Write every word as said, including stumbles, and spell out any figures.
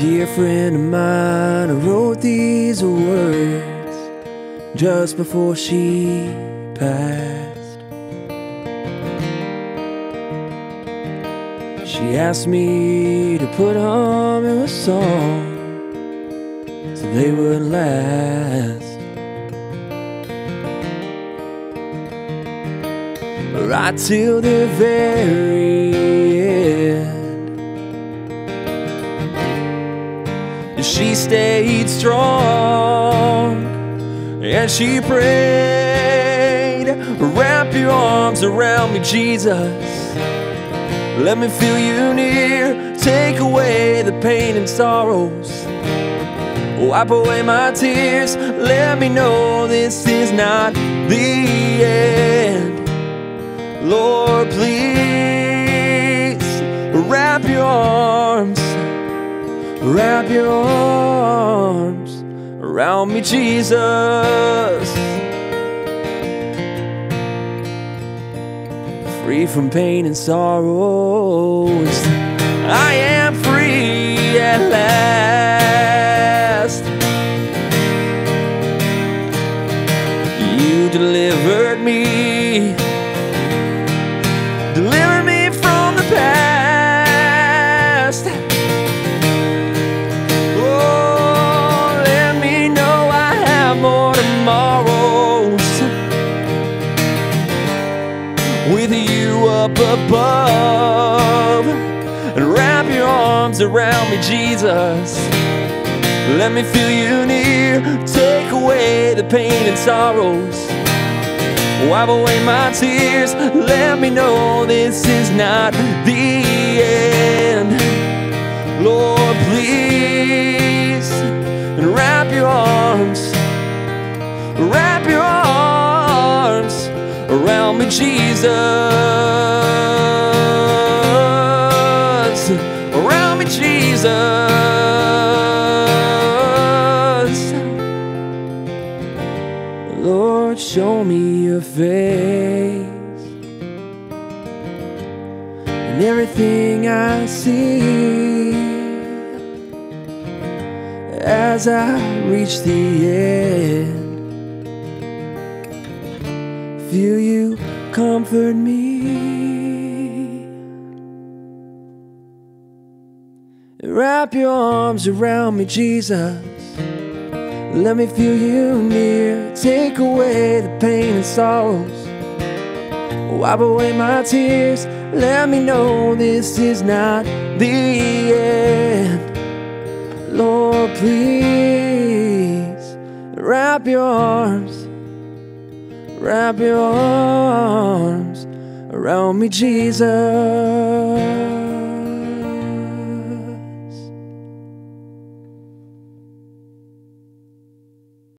Dear friend of mine, I wrote these words just before she passed. She asked me to put on a song so they would last. Right till the very end, she stayed strong and she prayed, wrap your arms around me, Jesus, let me feel you near, take away the pain and sorrows, wipe away my tears, let me know this is not the end. Lord, please wrap your arms, wrap your arms around me, Jesus. Free from pain and sorrows, I am free at last. You delivered me, delivered me from the past. With you up above, and wrap your arms around me, Jesus, let me feel you near, take away the pain and sorrows, wipe away my tears, let me know this is not the end. Lord, please, and wrap your arms, wrap your arms around me, Jesus, around me, Jesus. Lord, show me your face, and everything I see as I reach the end, feel you comfort me, wrap your arms around me, Jesus, let me feel you near, take away the pain and sorrows, wipe away my tears, let me know this is not the end. Lord, please wrap your arms, wrap your arms around me, Jesus.